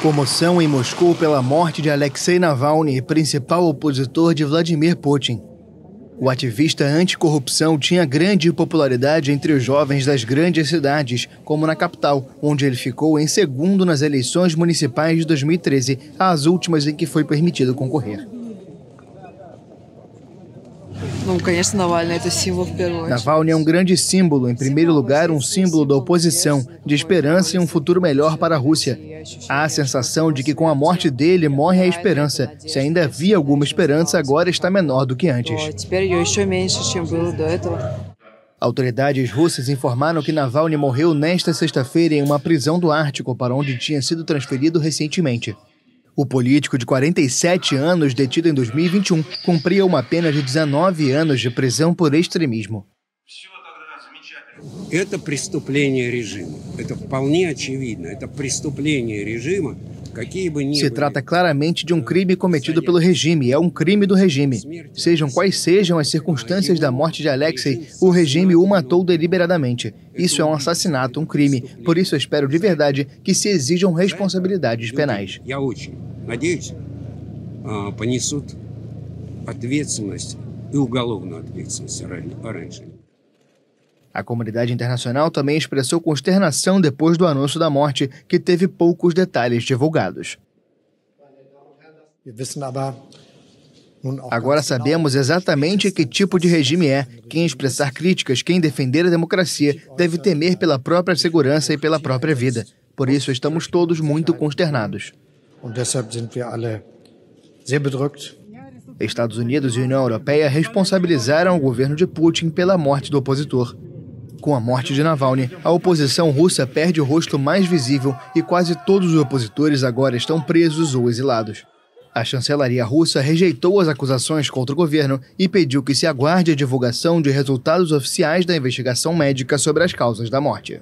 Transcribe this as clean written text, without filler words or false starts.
Comoção em Moscou pela morte de Alexei Navalny, principal opositor de Vladimir Putin. O ativista anticorrupção tinha grande popularidade entre os jovens das grandes cidades, como na capital, onde ele ficou em segundo nas eleições municipais de 2013, as últimas em que foi permitido concorrer. Navalny é um grande símbolo, em primeiro lugar um símbolo da oposição, de esperança e um futuro melhor para a Rússia. Há a sensação de que com a morte dele morre a esperança. Se ainda havia alguma esperança, agora está menor do que antes. Autoridades russas informaram que Navalny morreu nesta sexta-feira em uma prisão do Ártico, para onde tinha sido transferido recentemente. O político de 47 anos, detido em 2021, cumpria uma pena de 19 anos de prisão por extremismo. Se trata claramente de um crime cometido pelo regime, é um crime do regime. Sejam quais sejam as circunstâncias da morte de Alexei, o regime o matou deliberadamente. Isso é um assassinato, um crime. Por isso espero de verdade que se exijam responsabilidades penais. A comunidade internacional também expressou consternação depois do anúncio da morte, que teve poucos detalhes divulgados. Agora sabemos exatamente que tipo de regime é. Quem expressar críticas, quem defender a democracia, deve temer pela própria segurança e pela própria vida. Por isso, estamos todos muito consternados. Estados Unidos e União Europeia responsabilizaram o governo de Putin pela morte do opositor. Com a morte de Navalny, a oposição russa perde o rosto mais visível e quase todos os opositores agora estão presos ou exilados. A chancelaria russa rejeitou as acusações contra o governo e pediu que se aguarde a divulgação de resultados oficiais da investigação médica sobre as causas da morte.